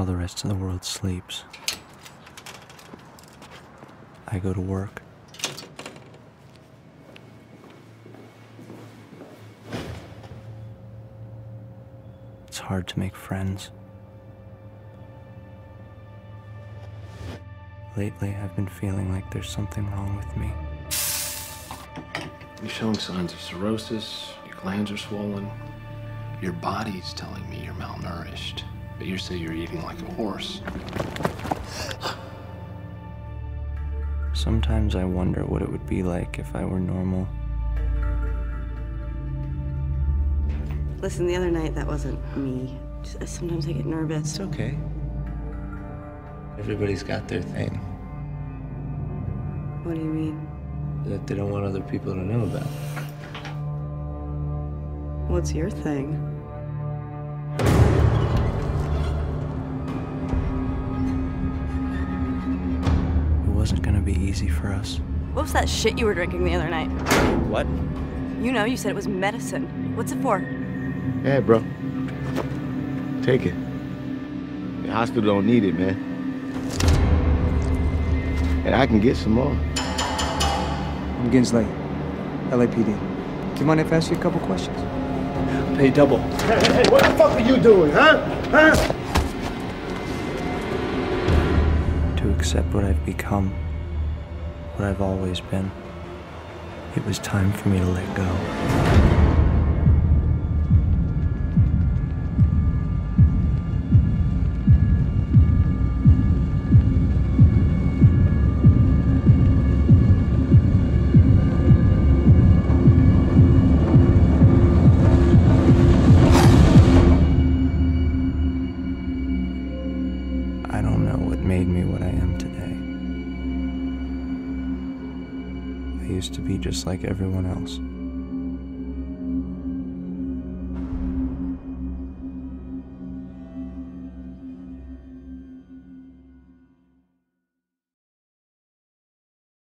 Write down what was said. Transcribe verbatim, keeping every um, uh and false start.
while the rest of the world sleeps. I go to work. It's hard to make friends. Lately, I've been feeling like there's something wrong with me. You're showing signs of cirrhosis, your glands are swollen. Your body's telling me you're malnourished, but you say you're eating like a horse. Sometimes I wonder what it would be like if I were normal. Listen, the other night, that wasn't me. Sometimes I get nervous. It's okay. Everybody's got their thing. What do you mean? That they don't want other people to know about. What's your thing? It wasn't gonna be easy for us. What was that shit you were drinking the other night? What? You know, you said it was medicine. What's it for? Hey, bro. Take it. The hospital don't need it, man. And I can get some more. I'm Ginsley, L A P D. Do you mind if I ask you a couple questions? Pay double. Hey, hey, hey, what the fuck are you doing, huh? Huh? To accept what I've become, what I've always been, it was time for me to let go. I don't know what made me what I am today. I used to be just like everyone else.